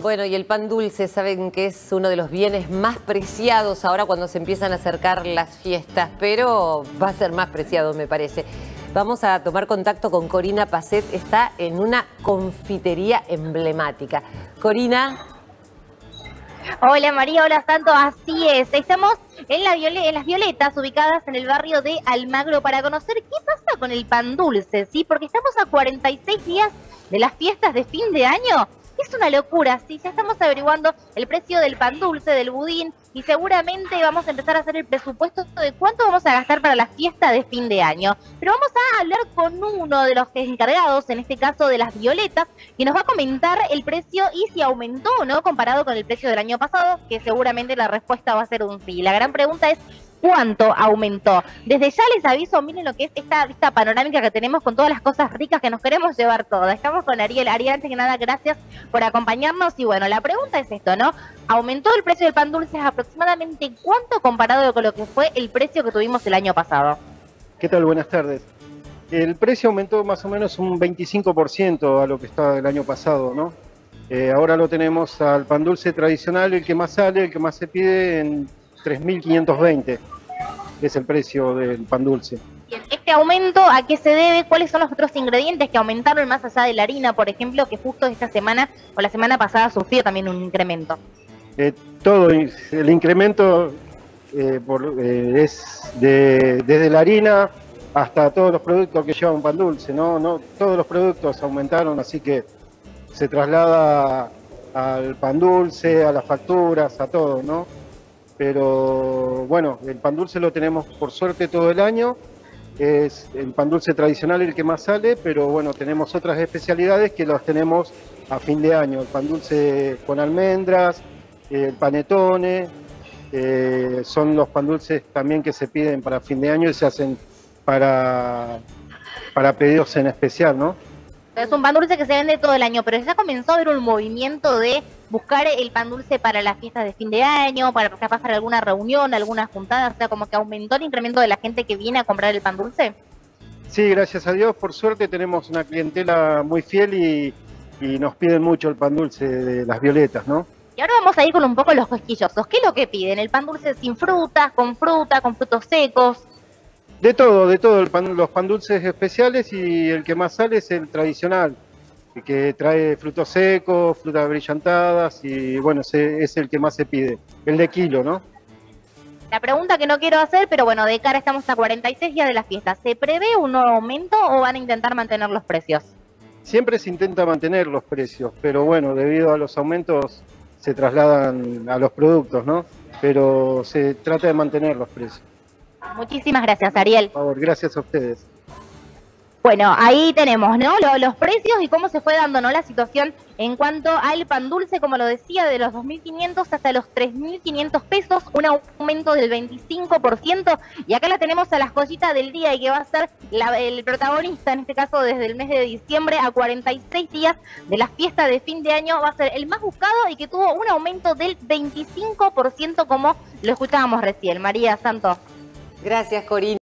Bueno, y el pan dulce, saben que es uno de los bienes más preciados ahora cuando se empiezan a acercar las fiestas, pero va a ser más preciado, me parece. Vamos a tomar contacto con Corina Pacet, está en una confitería emblemática. Corina. Hola María, hola Santo, así es. Estamos en Las Violetas, ubicadas en el barrio de Almagro, para conocer qué pasa con el pan dulce, ¿sí? Porque estamos a 46 días de las fiestas de fin de año. Es una locura, sí, ya estamos averiguando el precio del pan dulce, del budín, y seguramente vamos a empezar a hacer el presupuesto de cuánto vamos a gastar para la fiesta de fin de año. Pero vamos a hablar con uno de los encargados, en este caso de Las Violetas, que nos va a comentar el precio y si aumentó o no comparado con el precio del año pasado, que seguramente la respuesta va a ser un sí. La gran pregunta es ¿cuánto aumentó? Desde ya les aviso, miren lo que es esta vista panorámica que tenemos con todas las cosas ricas que nos queremos llevar todas. Estamos con Ariel. Ariel, antes que nada, gracias por acompañarnos. Y bueno, la pregunta es esto, ¿no? ¿Aumentó el precio del pan dulce aproximadamente cuánto comparado con lo que fue el precio que tuvimos el año pasado? ¿Qué tal? Buenas tardes. El precio aumentó más o menos un 25% a lo que estaba el año pasado, ¿no? Ahora lo tenemos al pan dulce tradicional, el que más sale, el que más se pide en 3.520 es el precio del pan dulce. Bien, ¿este aumento a qué se debe? ¿Cuáles son los otros ingredientes que aumentaron más allá de la harina, por ejemplo, que justo esta semana o la semana pasada sufrió también un incremento? Todo el incremento es desde la harina hasta todos los productos que llevan pan dulce, ¿no? Todos los productos aumentaron, así que se traslada al pan dulce, a las facturas, a todo, ¿no? Pero bueno, el pan dulce lo tenemos por suerte todo el año, es el pan dulce tradicional el que más sale, pero bueno, tenemos otras especialidades que las tenemos a fin de año, el pan dulce con almendras, el panetone, son los pan dulces también que se piden para fin de año y se hacen para pedidos en especial, ¿no? Es un pan dulce que se vende todo el año, pero ya comenzó a haber un movimiento de buscar el pan dulce para las fiestas de fin de año, para capaz para alguna reunión, alguna juntada, o sea, como que aumentó el incremento de la gente que viene a comprar el pan dulce. Sí, gracias a Dios, por suerte tenemos una clientela muy fiel y nos piden mucho el pan dulce de Las Violetas, ¿no? Y ahora vamos a ir con un poco los cosquillosos. ¿Qué es lo que piden? ¿El pan dulce sin frutas, con fruta, con frutos secos? De todo, los pan dulces especiales y el que más sale es el tradicional, que trae frutos secos, frutas brillantadas y bueno, es el que más se pide, el de kilo, ¿no? La pregunta que no quiero hacer, pero bueno, de cara estamos a 46 días de la fiesta, ¿se prevé un nuevo aumento o van a intentar mantener los precios? Siempre se intenta mantener los precios, pero bueno, debido a los aumentos se trasladan a los productos, ¿no? Pero se trata de mantener los precios. Muchísimas gracias, Ariel. Por favor, gracias a ustedes. Bueno, ahí tenemos, ¿no? Los precios y cómo se fue dando, ¿no? La situación en cuanto al pan dulce, como lo decía, de los 2.500 hasta los 3.500 pesos, un aumento del 25%. Y acá la tenemos a las joyitas del día y que va a ser el protagonista, en este caso desde el mes de diciembre a 46 días de las fiestas de fin de año, va a ser el más buscado y que tuvo un aumento del 25% como lo escuchábamos recién. María Santos. Gracias, Corina.